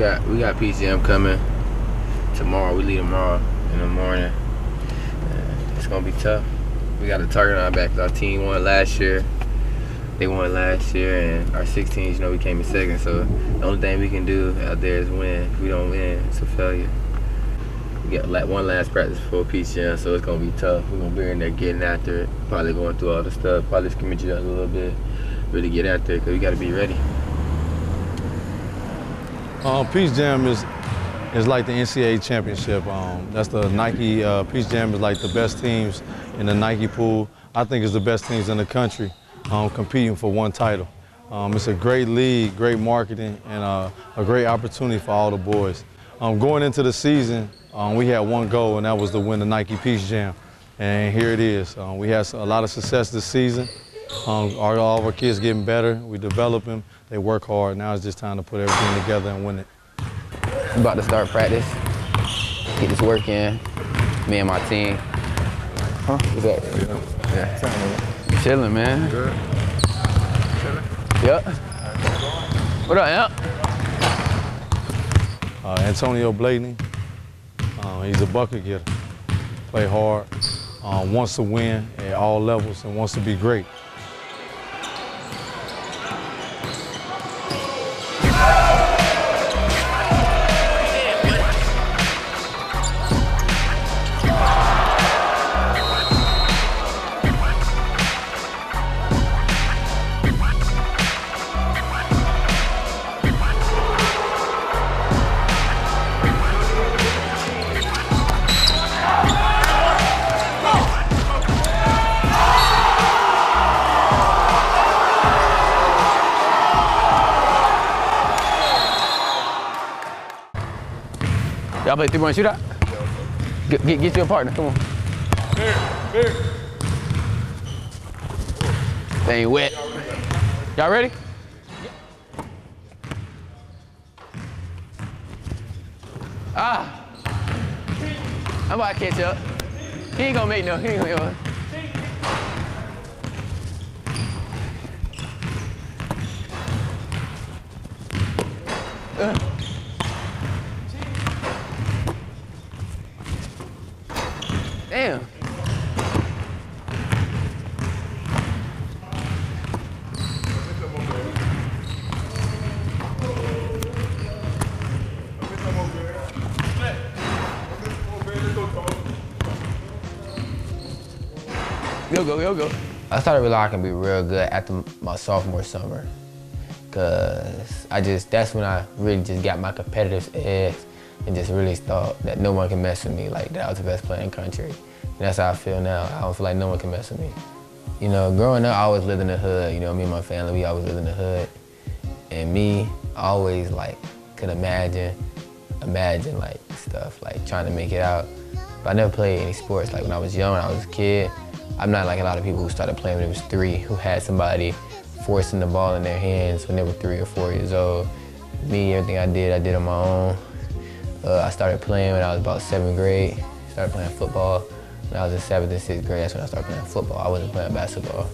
we got PCM coming tomorrow. We leave tomorrow in the morning. It's gonna be tough. We got a target on our back. Our team won last year. They won last year, and our 16s, we came in second. So the only thing we can do out there is win. If we don't win, it's a failure. We got one last practice for Peach Jam, so it's gonna be tough. We're gonna be in there getting after it. Probably going through all the stuff. Probably scrimmage it up a little bit. Really get after it, because we gotta be ready. Peach Jam is like the NCAA championship. That's the Nike. Peach Jam is like the best teams in the Nike pool. I think it's the best teams in the country competing for one title. It's a great league, great marketing, and a great opportunity for all the boys. Going into the season, we had one goal, and that was to win the Nike Peach Jam. And here it is. We had a lot of success this season. All of our kids getting better. We develop them. They work hard. Now it's just time to put everything together and win it. I'm about to start practice. Get this work in. Me and my team. Huh? What's up? Yeah. Chilling, man. You good? Chilling? Yep. What up, yep? Antonio Blakeney. He's a bucket getter. Play hard. Wants to win at all levels and wants to be great. Y'all play three-point shootout? Get you a partner, come on. Fair. They ain't wet. Y'all ready? I'm about to catch up. He ain't gonna make no, Damn. Go. I started realizing I can be real good after my sophomore summer, cause that's when I really just got my competitive edge. And just really thought that no one can mess with me, like that I was the best player in the country. And that's how I feel now. I don't feel like no one can mess with me. Growing up, I always lived in the hood. Me and my family, we always lived in the hood. And me, I always could imagine stuff, trying to make it out. But I never played any sports. When I was young, when I was a kid, I'm not like a lot of people who started playing when they was three, who had somebody forcing the ball in their hands when they were 3 or 4 years old. Me, everything I did on my own. I started playing when I was about 7th grade. Started playing football when I was in 7th and 6th grade. That's when I started playing football. I wasn't playing basketball.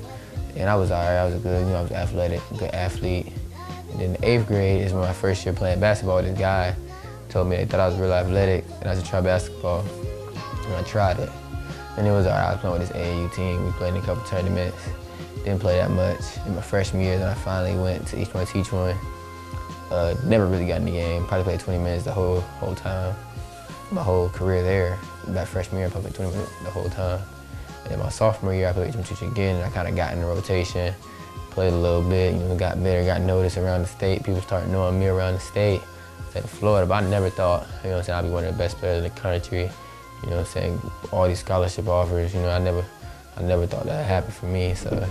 And I was all right. I was good. I was athletic, good athlete. And then the 8th grade is when my first year playing basketball. This guy told me they thought I was real athletic and I should try basketball. And I tried it. And it was all right. I was playing with this AAU team. We played in a couple tournaments. Didn't play that much. In my freshman year, then I finally went to Each 1 Teach 1. Never really got in the game. Probably played 20 minutes the whole time. My whole career there, that freshman year, I played 20 minutes the whole time. And then my sophomore year, I played some teaching again, and I kind of got in the rotation, played a little bit, got better, got noticed around the state. People started knowing me around the state, like Florida, but I never thought, I'd be one of the best players in the country, all these scholarship offers, I never thought that happened for me, so that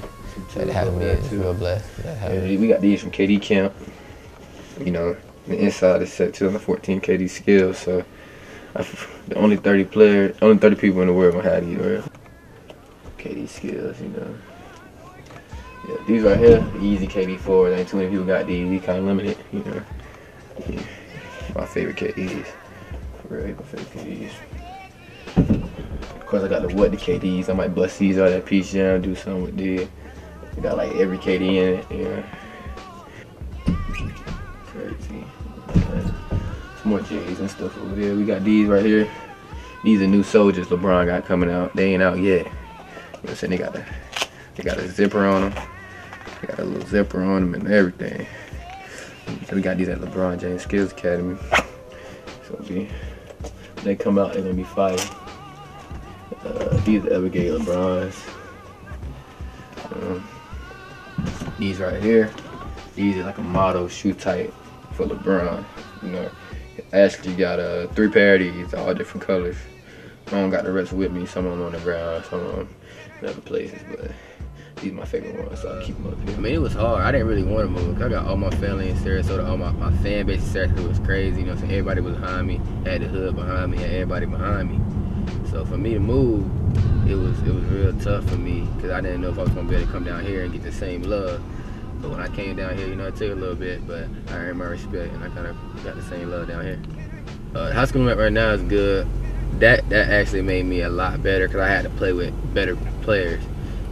happened to me, it's real blessed. We got these from KD camp. The inside is set 2014 KD skills, so the only 30 people in the world gonna have these, right? KD skills, Yeah, these right here, easy KD4s. Ain't too many people got these. These kind of limited, Yeah. My favorite KDs, for real, my favorite KDs. Of course, I got the KDs. I might bust these out that Peach Jam, do something with these. I got every KD in it, more J's and stuff over there. We got these right here. These are new soldiers LeBron got coming out. They ain't out yet. You know what I'm saying? They got a zipper on them. They got a little zipper on them and everything. So we got these at LeBron James Skills Academy. So they come out, they're gonna be fire. These are Evergate LeBrons. These right here, these are like a model shoe type for LeBron. You know, Ashley got a 3 pair of these, all different colors. I don't got the rest with me. Some of them on the ground, some of them in other places, but these are my favorite ones, so I keep them up here. I mean, it was hard. I didn't really want to move. I got all my family in Sarasota, all my fan base in Sarasota was crazy. You know, so everybody was behind me. I had the hood behind me, I had everybody behind me. So for me to move, it was real tough for me because I didn't know if I was gonna be able to come down here and get the same love. But when I came down here, you know, it took a little bit, but I earned my respect and I kind of got the same love down here. The high school right now is good. That actually made me a lot better because I had to play with better players.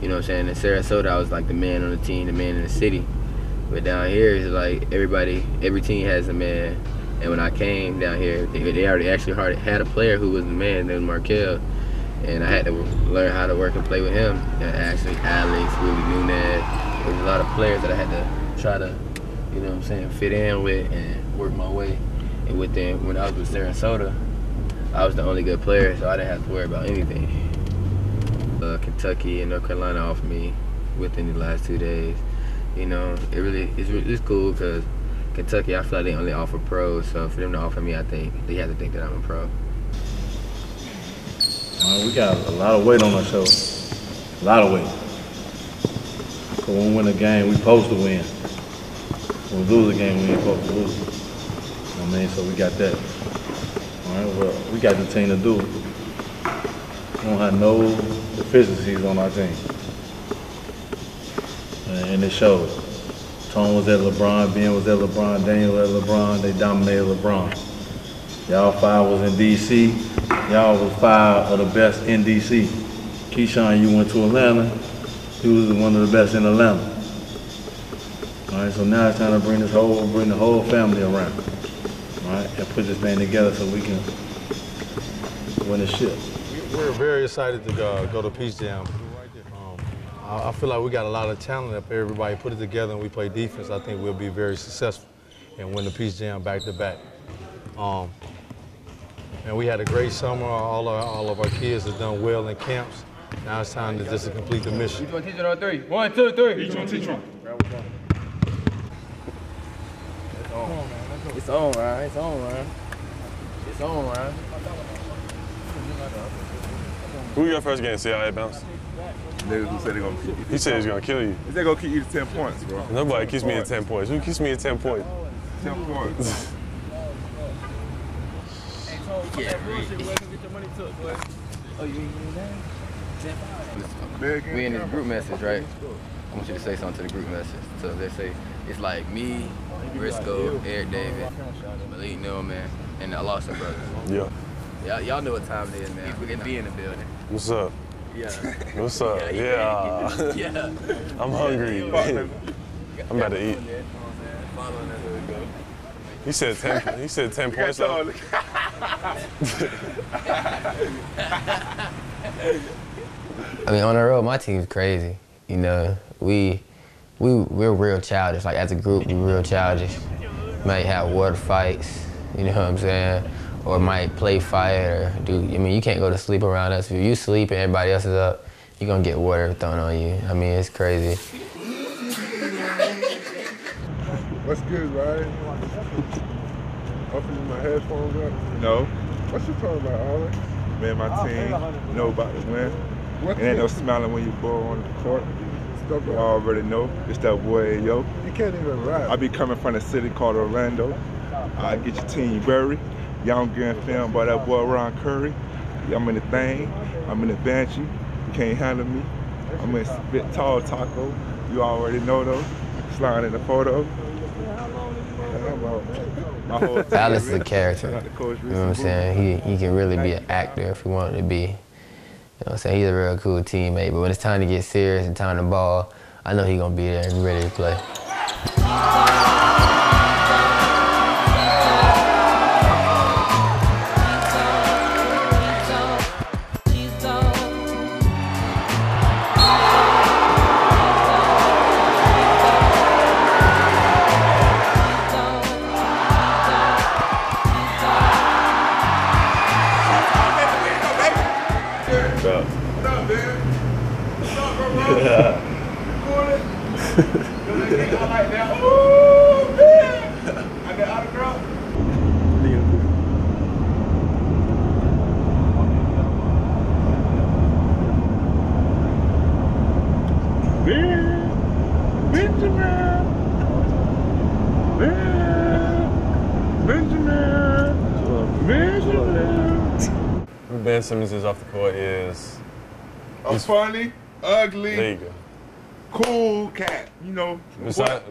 You know what I'm saying? In Sarasota, I was like the man on the team, the man in the city. But down here, it's like every team has a man. And when I came down here, they already actually had a player who was the man, named Markel. And I had to learn how to work and play with him. And actually, Alex, Willie Nunez. There's a lot of players that I had to try to, you know what I'm saying, fit in with and work my way. And within, when I was with Sarasota, I was the only good player, so I didn't have to worry about anything. Kentucky and North Carolina off me within the last 2 days. You know, it's cool because Kentucky, I feel like they only offer pros, so for them to offer me, I think they have to think that I'm a pro. We got a lot of weight on our shoulders, a lot of weight. Because when we win a game, we supposed to win. When we lose a game, we ain't supposed to lose. You know what I mean? So we got that. All right, well, we got the team to do it. We don't have no deficiencies on our team. And it shows. Tone was at LeBron, Ben was at LeBron, Daniel at LeBron, they dominated LeBron. Y'all five was in DC, y'all was five of the best in DC. Keyshawn, you went to Atlanta, you was one of the best in Atlanta. All right, so now it's time to bring the whole family around. All right, and put this thing together so we can win the ship. We're very excited to go to Peach Jam. I feel like we got a lot of talent. If everybody put it together and we play defense, I think we'll be very successful and win the Peach Jam back to back. And we had a great summer. All of our kids have done well in camps. Now it's time to just complete the mission. Each one, teach one on three. One, two, three. Each one, teach one. It's on, man. It's on, Ryan. It's on, Ryan. It's on, Ryan. Who your first game? See how it bounced? He said he's gonna kill you. He said gonna keep you to 10 points, bro. Nobody keeps me at 10 points. Who keeps me at 10 points? 10 points. We in this group message, right? I want you to say something to the group message. So they say, it's like me, Briscoe, Eric David, Malik Newman, and I lost some brothers. Yeah. Y'all know what time it is, man. We can be in the building. What's up? Yeah. What's up? Yeah. Yeah. I'm hungry. I'm about to eat. He said 10 points. I mean, on the road, my team's crazy. You know, we're real childish. Like, as a group, we're real childish. Might have water fights. You know what I'm saying? Or might play fire, or do, I mean, you can't go to sleep around us. If you sleep and everybody else is up, you're gonna get water thrown on you. I mean, it's crazy. What's good, Ryan? Open my headphones up? No. What you talking about, Alex? Man, my team know about the win. It ain't no smiling when you ball on the court. You already know, it's that boy, yo. You can't even ride. I be coming from a city called Orlando. I get your team buried. Y'all getting filmed by that boy Ryan Currie. I'm in the thing. I'm in the Banshee. You can't handle me. I'm in spit tall taco. You already know though. Sliding in the photo. Alex is a character. You know what I'm saying? He can really be an actor if he wanted to be. You know what I'm saying? He's a real cool teammate. But when it's time to get serious and time to ball, I know he's gonna be there and ready to play. Ben Simmons is off the court is a funny, ugly, cool cat. You know, besides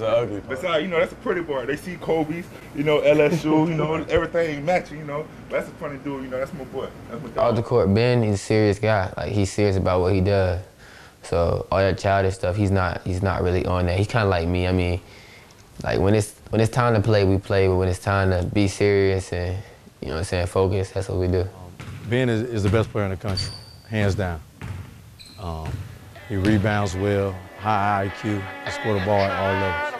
the ugly part. Besides, you know, that's a pretty boy. They see Kobe's, you know, LSU, you know, everything matching, you know. But that's a funny dude, you know. That's my boy. That's my off the court, Ben is a serious guy. Like, he's serious about what he does. So all that childish stuff, he's not really on that. He's kind of like me. I mean, like when it's time to play, we play. But when it's time to be serious and, you know what I'm saying, focus, that's what we do. Ben is the best player in the country, hands down. He rebounds well, high IQ, he scored the ball at all levels.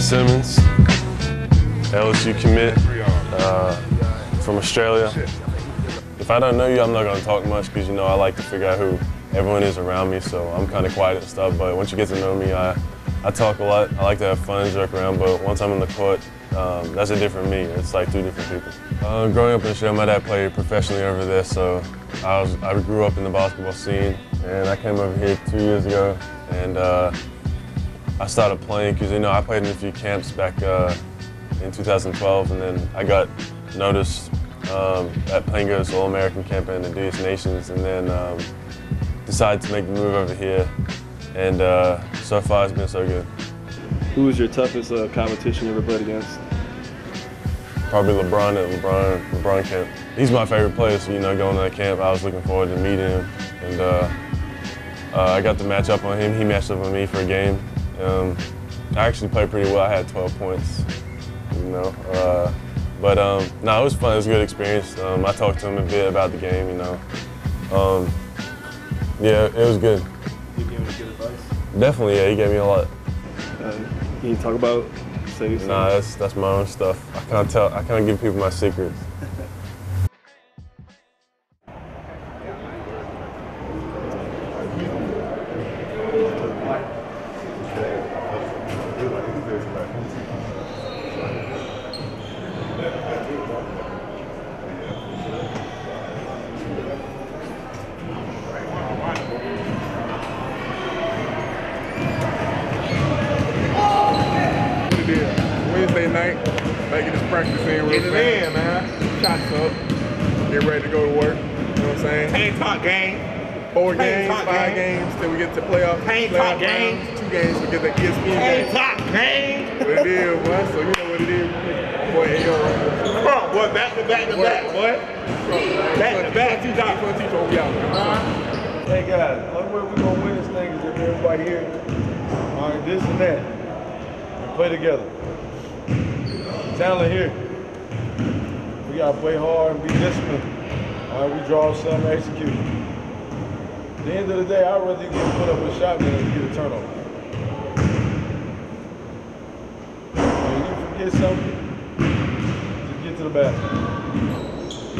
Simmons, LSU commit, from Australia. If I don't know you, I'm not gonna talk much because, you know, I like to figure out who everyone is around me, so I'm kind of quiet and stuff, but once you get to know me, I talk a lot. I like to have fun, jerk around, but once I'm in the court, that's a different me. It's like two different people. Growing up in Australia, my dad played professionally over there, so I grew up in the basketball scene, and I came over here 2 years ago, and I started playing because, you know, I played in a few camps back in 2012, and then I got noticed at Plango's All-American Camp in the DS Nations, and then decided to make the move over here, and so far it's been so good. Who was your toughest competition you ever played against? Probably LeBron at LeBron Camp. He's my favorite player, so, you know, going to that camp, I was looking forward to meeting him, and I got to match up on him. He matched up on me for a game. I actually played pretty well. I had 12 points, you know. But it was fun. It was a good experience. I talked to him a bit about the game, you know. Yeah, it was good. You gave him good advice? Definitely, yeah. He gave me a lot. Can you talk about saving? Nah, that's my own stuff. I can't give people my secrets.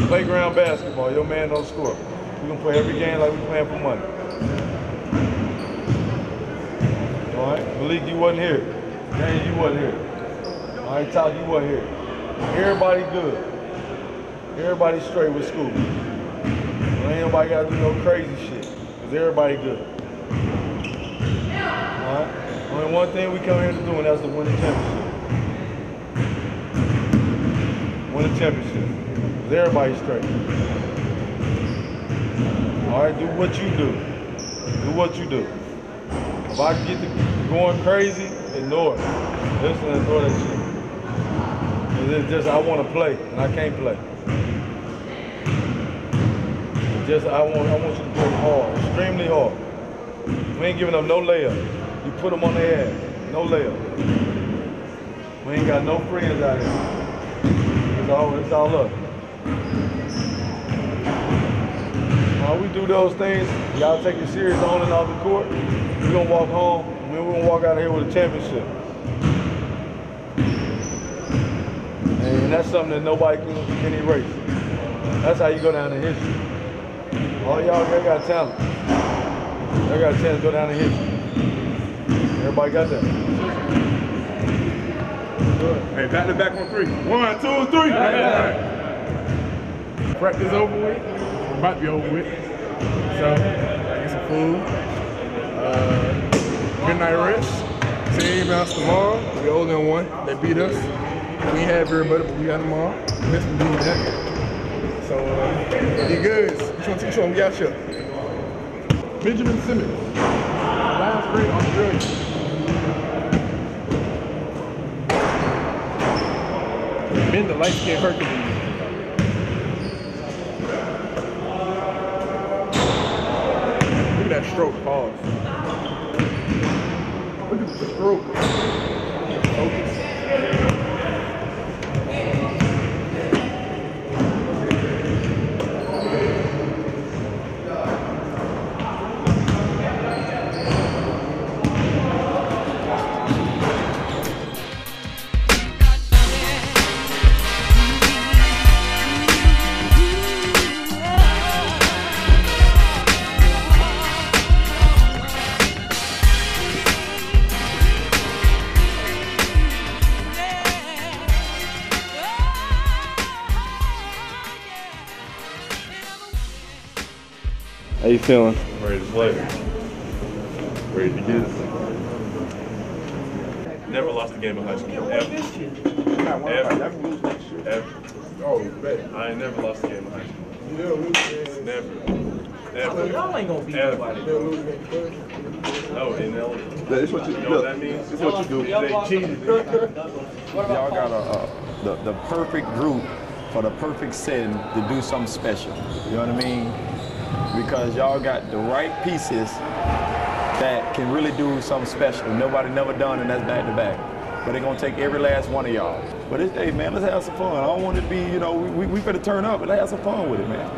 Playground basketball, your man don't score. We're gonna play every game like we're playing for money. All right, Malik, you wasn't here. Daniel, you wasn't here. All right, Todd, you wasn't here. Everybody good. Everybody straight with school. Ain't nobody gotta do no crazy shit, cause everybody good. All right, only one thing we come here to do, and that's to win the championship. Win the championship. Everybody straight. All right, do what you do. Do what you do. If I get to going crazy, ignore it. Listen, ignore that shit. It's just I want to play, and I can't play. just I want you to go hard, extremely hard. We ain't giving up no layup. You put them on their ass, no layup. We ain't got no friends out here. It's all up. While we do those things, y'all take it serious on and off the court. We're gonna walk home. We're gonna walk out of here with a championship. And that's something that nobody can erase. That's how you go down in history. All y'all got talent. Y'all got a chance to go down in history. Everybody got that. Good. Hey, back to back on three. One, two, three. Hey. Practice over with. About to be over with. So, get some food. Good night rest. Team bounce tomorrow. We old and one. They beat us. We have everybody, but we got them all. This will be that. So, you guys, which 1 teach 1? We out here. Benjamin Simmons, last grade Australia. Bend the light skin Hercules. Look at that stroke, pause. Look at the stroke. Focus. How you feeling? Ready to play. Ready to get it. Never lost a game of high school. Ever. Oh, bet. I ain't never lost a game of high school. Never. Y'all ain't gonna beat nobody. No, ineligible. That's what you do. You know what that means? That's what you do. They cheated. Y'all got the perfect group for the perfect setting to do something special. You know what I mean? Because y'all got the right pieces that can really do something special. Nobody never done, and that's back-to-back. But they're going to take every last one of y'all. But it's, hey, man, let's have some fun. I don't want it to be, you know, we better turn up and let's have some fun with it, man.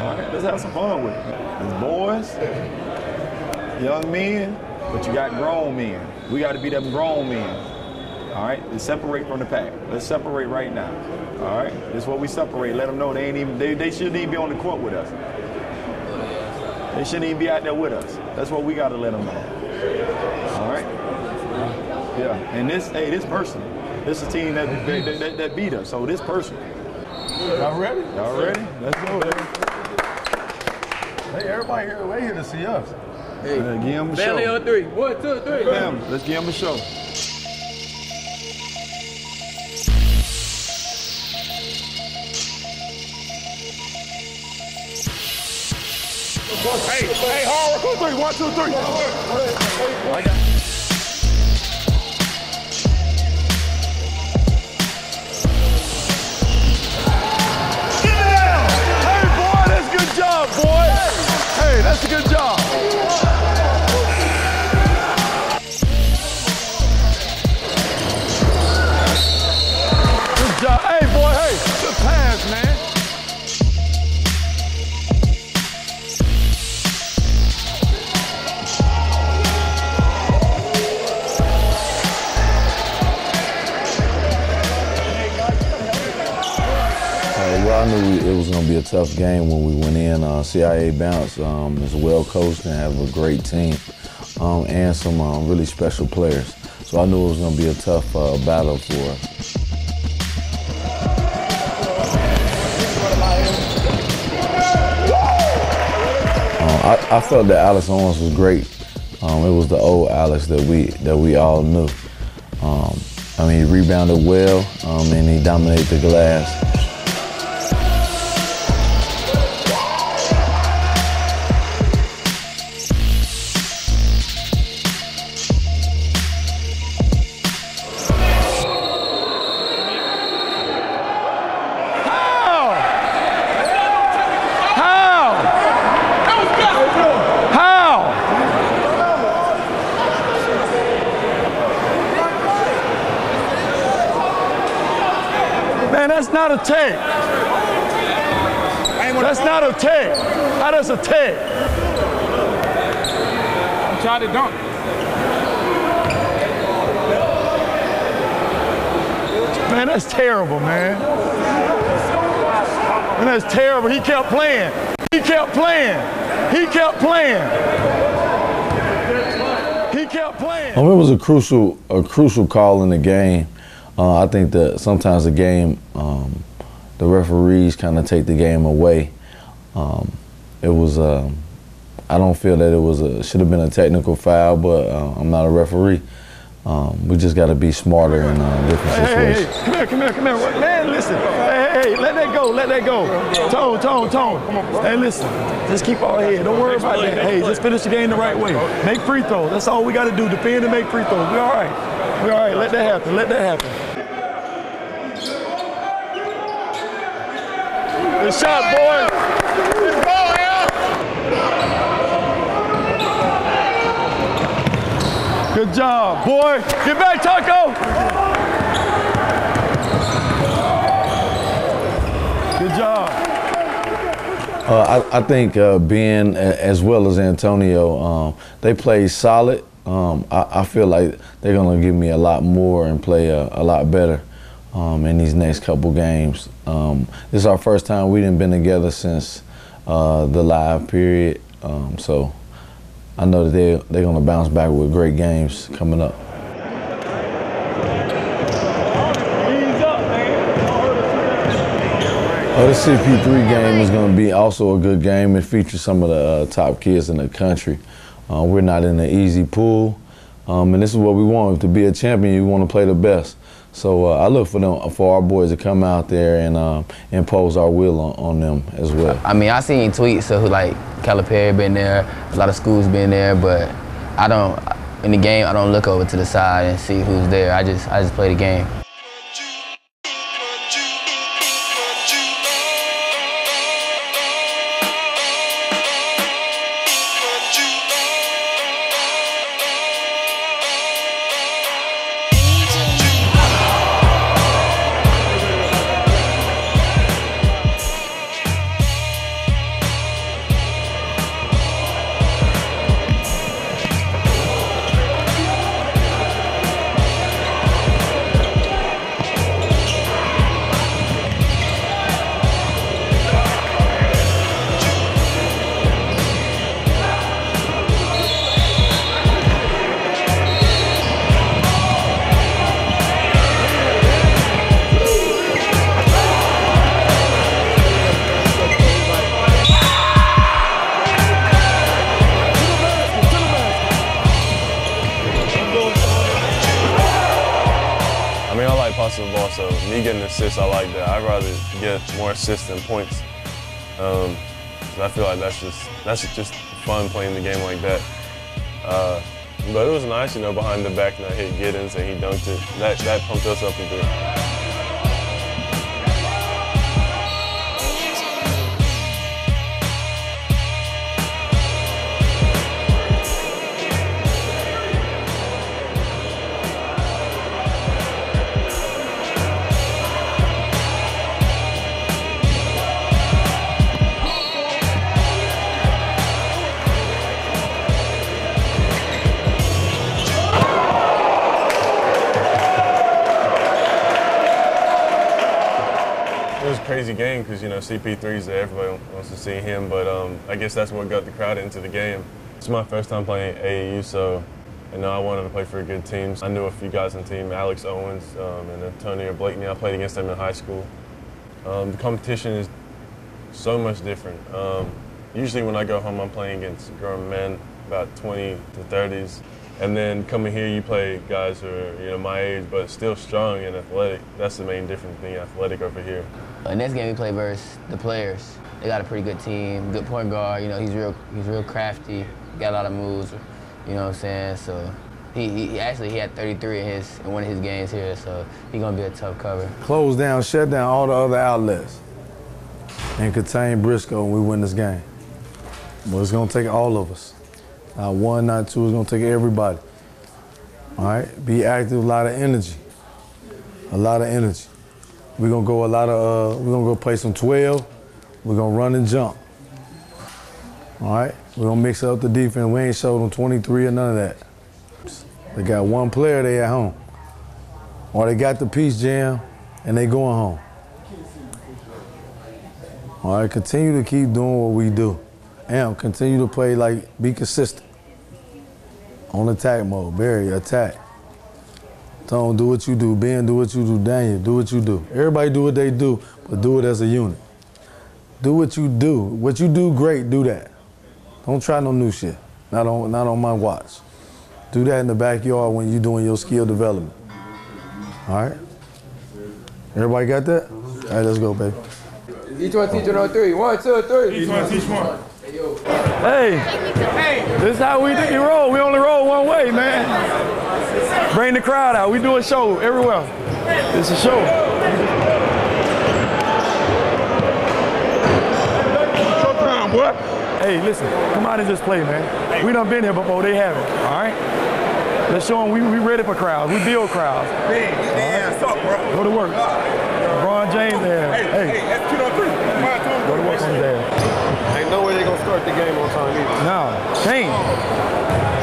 All right, let's have some fun with it. It's boys, young men, but you got grown men. We got to be them grown men. All right, let's separate from the pack. Let's separate right now. All right, that's what we separate. Let them know they ain't even, they shouldn't even be on the court with us. They shouldn't even be out there with us. That's what we got to let them know. All right? Yeah. And this, hey, this person, this is a team that beat us. So this person. Y'all ready? Y'all ready? Let's go. Hey, everybody here, they here to see us. Hey, give them a show. Family on three. One, two, three. Family. Let's give them a show. Hey, hey, hard work on three. One, two, three. I got it. Get it down! Hey, boy, that's a good job, boy. Hey, that's a good job. Good job. Hey, boy, hey, good pass, man. I knew it was going to be a tough game when we went in. CIA bounce is well coached and have a great team and some really special players. So I knew it was going to be a tough battle for us. I felt that Alex Owens was great. It was the old Alex that we all knew. I mean, he rebounded well and he dominated the glass. That's not a take. That's not a take. How does a take? I'm trying to dunk. Man, that's terrible, man. And that's terrible. He kept playing. He kept playing. He kept playing. He kept playing. It was a crucial call in the game. I think that sometimes the game, the referees kind of take the game away. It was, I don't feel that it was should have been a technical foul, but I'm not a referee. We just got to be smarter in different situations. Hey, come here. Man, listen. Hey, let that go. Tone. Hey, listen, just keep our head. Don't worry about that. Hey, just finish the game the right way. Make free throws. That's all we got to do, defend and make free throws. We're all right. Let that happen. Good shot, boys. Good job, boy. Get back, Tacko. Good job. I think Ben, as well as Antonio, they played solid. I feel like they're going to give me a lot more and play a lot better in these next couple games. This is our first time we done been together since the live period, so I know that they're going to bounce back with great games coming up. The CP3 game is going to be also a good game. It features some of the top kids in the country. We're not in the easy pool, and this is what we want. To be a champion, you want to play the best. So I look for our boys to come out there and impose our will on them as well. I mean, I seen tweets of who like Calipari been there, a lot of schools been there, but I don't. In the game, I don't look over to the side and see who's there. I just play the game. I like that. I'd rather get more assists than points. I feel like that's just fun playing the game like that. But it was nice, you know, behind the back that I hit Giddens and he dunked it. That pumped us up a bit. Game because, you know, CP3's there, everybody wants to see him, but I guess that's what got the crowd into the game. It's my first time playing AAU, so you know, I wanted to play for a good team. I knew a few guys on the team, Alex Owens and Antonio Blakeney. I played against them in high school. The competition is so much different. Usually when I go home, I'm playing against grown men, about 20 to 30s. And then coming here, you play guys who are, you know, my age, but still strong and athletic. That's the main difference being athletic over here. In this game, we play versus the players. They got a pretty good team, good point guard. You know, he's real crafty. Got a lot of moves. You know what I'm saying? So he had 33 in one of his games here. So he's gonna be a tough cover. Close down, shut down all the other outlets, and contain Briscoe, and we win this game. But it's gonna take all of us. Not one, not two, it's gonna take everybody. All right, be active, a lot of energy. We're gonna go a lot of, we're gonna go play some 12. We're gonna run and jump. All right, we're gonna mix up the defense. We ain't showed them 23 or none of that. They got one player, they at home. Or they got the Peach Jam and they going home. All right, continue to keep doing what we do. And continue to play, like, be consistent. On attack mode, Barry, attack. Tone, do what you do. Ben, do what you do. Daniel, do what you do. Everybody do what they do, but do it as a unit. Do what you do. What you do great, do that. Don't try no new shit. Not on my watch. Do that in the backyard when you're doing your skill development. All right? Everybody got that? All right, let's go, baby. Each one teach one on three. One, two, three. Each one teach one. Hey, this is how we think we roll. We only roll one way, man. Bring the crowd out. We do a show everywhere. It's a show. Hey, listen, come out and just play, man. We done been here before. They haven't, all right? Let's show them we ready for crowds. We build crowds. Man, get the ass up, bro. Go to work. LeBron James there. Hey, that's 2-3. Go to work on there. Ain't no way they gonna start the game on time either. No, dang.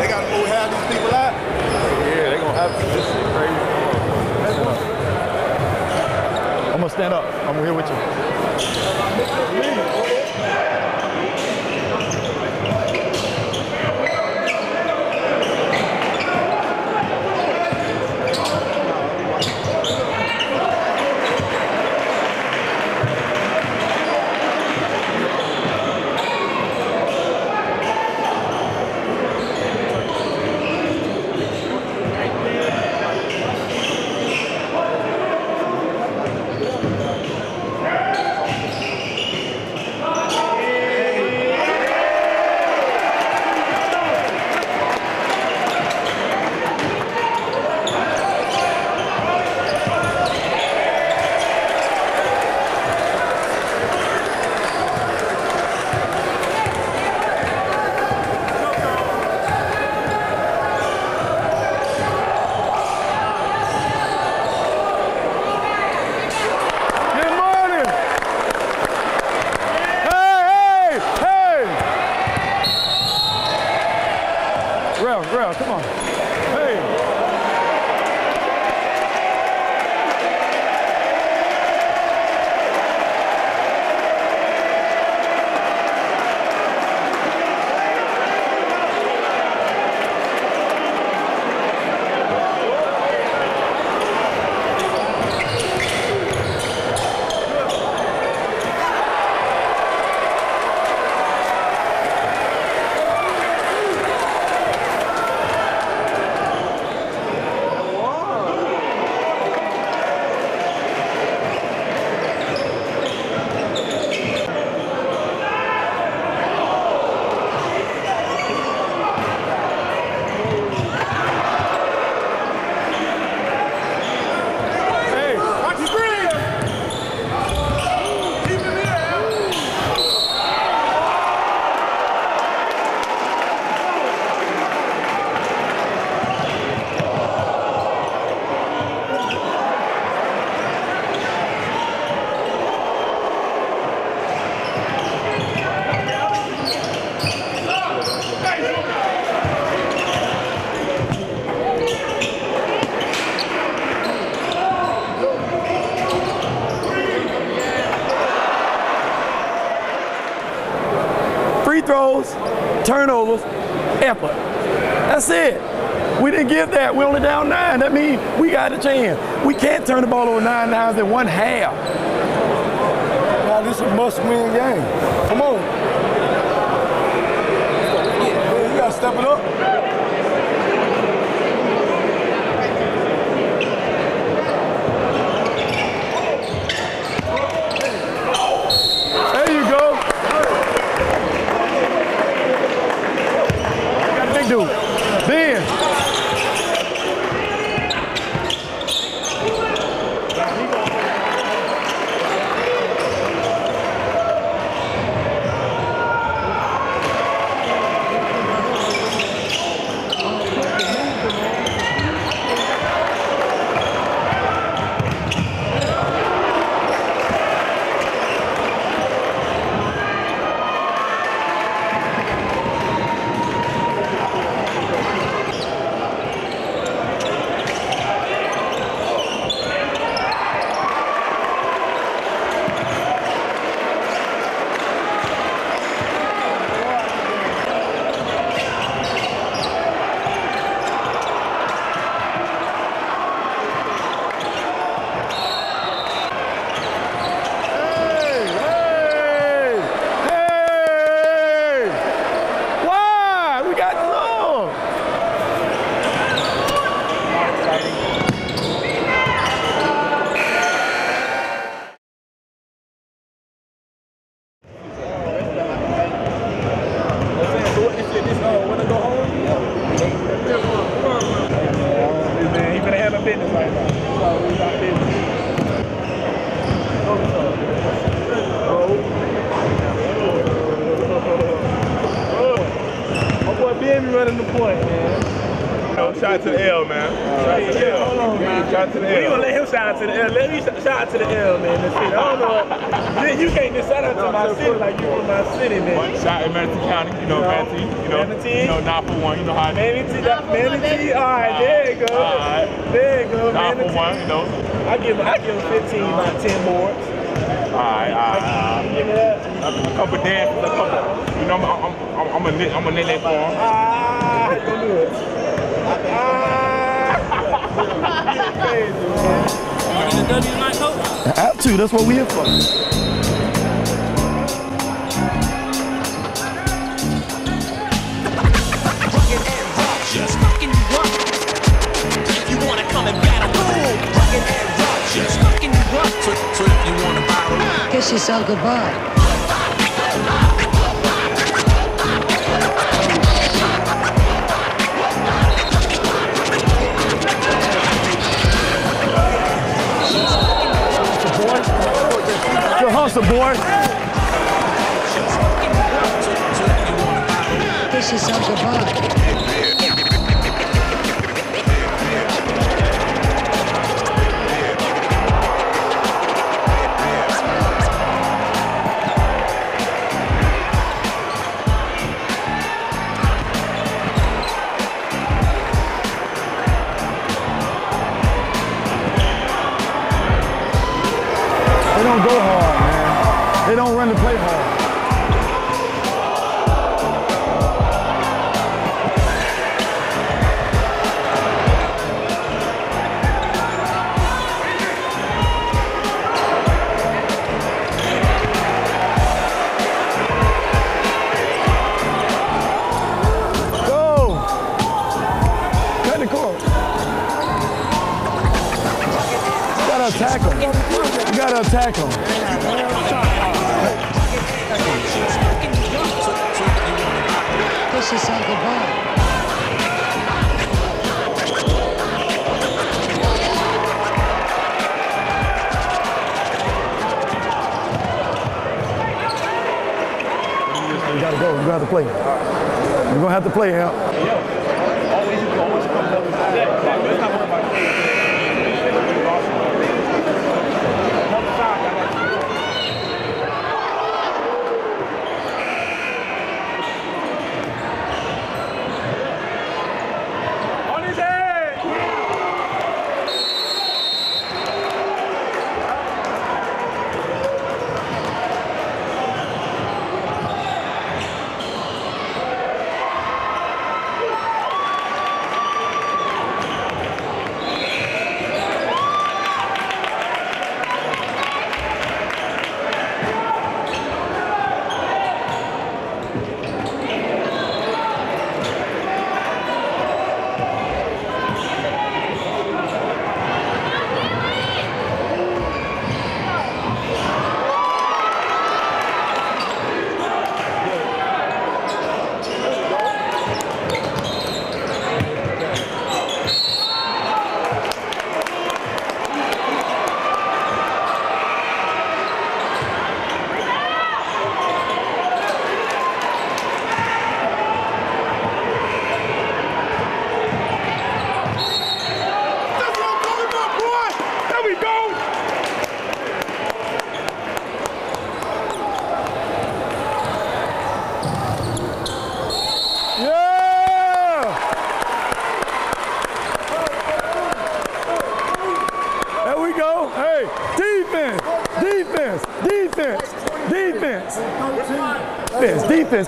They gotta move half these people out. Yeah, they gonna have to. This shit crazy. I'm gonna stand up. I'm here with you. Turnovers, effort. That's it. We didn't get that. We're only down 9. That means we got a chance. We can't turn the ball over 9 times in one half. Now this is a must-win game. Come on. You gotta step it up. good in the point, man. No, shout out to the L, man. Shout out to the L. We gonna let him shout out to the L. Let me shout out to the L, man. This city. I don't know. You can't just shout out to my city like you from my city, man. One shot in Manatee County, you know, Manatee. You know, 941, you know how it is. Manatee, all right, there you go. All right. There you go, man. 941, you know. I give him 15 by 10 boards. Alright. Give me that. A couple dances, a couple. You know, I'm a lay for him. Ah, don't do it. Ah. Have to. That's what we here for. Rugged and Rogers, fucking you up. If you wanna come and battle, boom. Rugged and Rogers, fucking you up. So if you wanna. Kiss yourself goodbye. Your hustle, boy. Kiss yourself goodbye. They don't run the play hard. Play. We're gonna have to play out. Defense,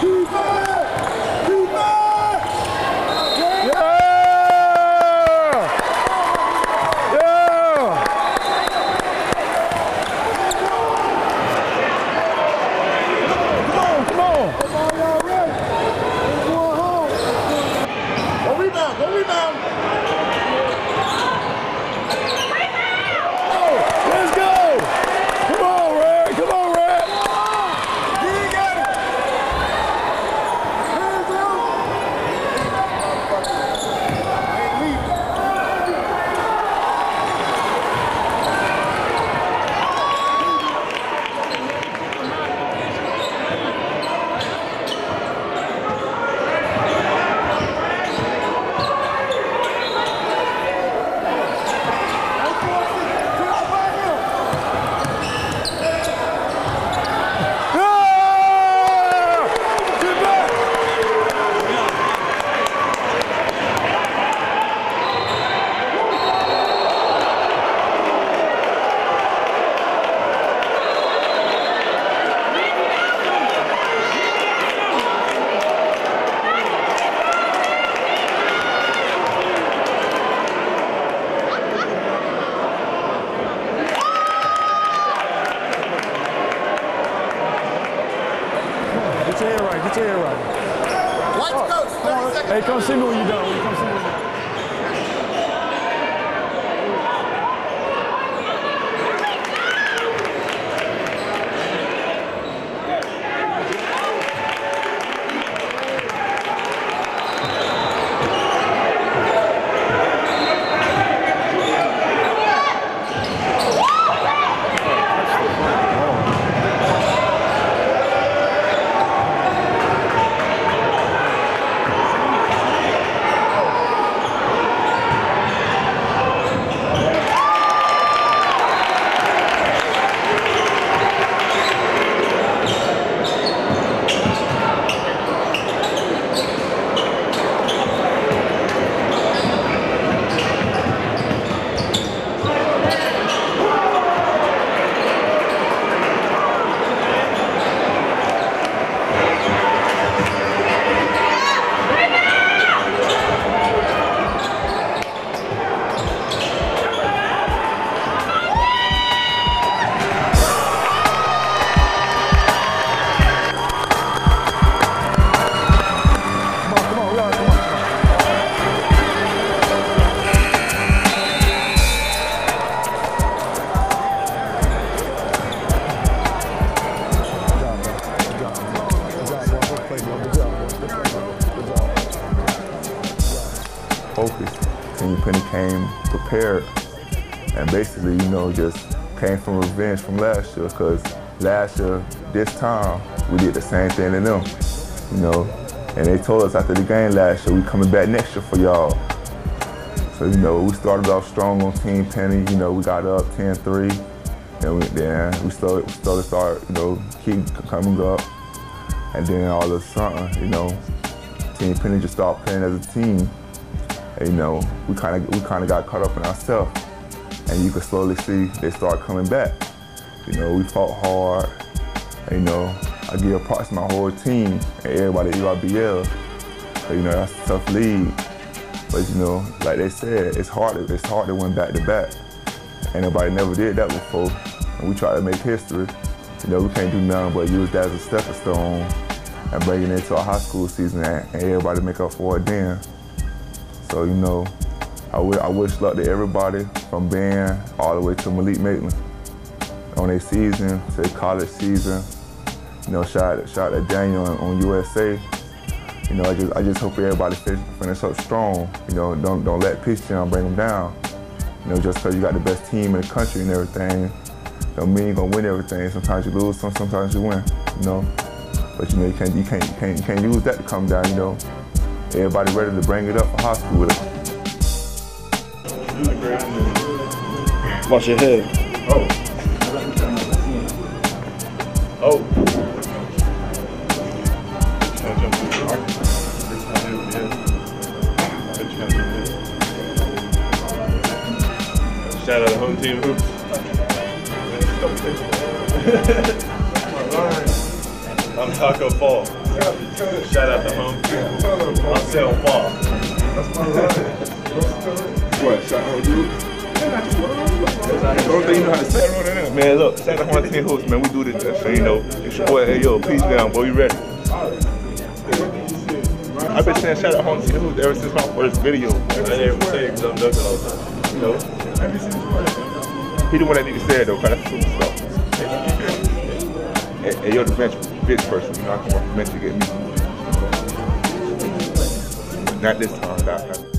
Defense! Defense! Yeah! Yeah! Come on, come on. Come on, y'all ready? We're going home. Go rebound, go rebound. your hair right. Get your hair right. Let's go. Hey, come see me when you done. Come see me when you done. Just came from revenge from last year, because last year, this time, we did the same thing to them, you know. And they told us after the game last year, we coming back next year for y'all. So, you know, we started off strong on Team Penny, you know, we got up 10-3, and we started, you know, keep coming up. And then all of a sudden, you know, Team Penny just started playing as a team. And, you know, we kind of got caught up in ourselves. And you can slowly see they start coming back. You know, we fought hard. And, you know, I give props to my whole team and everybody at EYBL. So, you know, that's a tough lead. But, you know, like they said, it's hard to win back-to-back. Ain't nobody never did that before. And we try to make history. You know, we can't do nothing but use that as a stepping stone and bring it into our high school season and everybody make up for it then. So, you know, I wish luck to everybody, from Ben all the way to Malik Maitland, on their season, to their college season. You know, shout out to Daniel on USA. You know, I just hope everybody finish up strong. You know, don't let Peach Jam bring them down. You know, just because you got the best team in the country and everything, don't mean you're gonna win everything. Sometimes you lose, sometimes you win. You know, but you know you can't use that to come down. You know, everybody ready to bring it up for high school with us. Watch your head. Oh. Oh. Shout out to Home Team Hoops. I'm Tacko Fall. Shout out to Home Team Hoops. I'm Sale Fall. That's my line. What? Shout out to you? The only thing you know how to say it on there. Man, look, shout out to Home Team Hoops, man. We do this thing, so, you know. It's your boy, hey, yo, Peach Jam, boy, we ready. I've been saying shout out to Home Team Hoops ever since my first video. I never say it because I'm ducking all the time. You know? He the one that nigga said, though, because that's cool stuff. Hey, yo, the bitch person, you know, I can want the bench to get me. Not this time, not.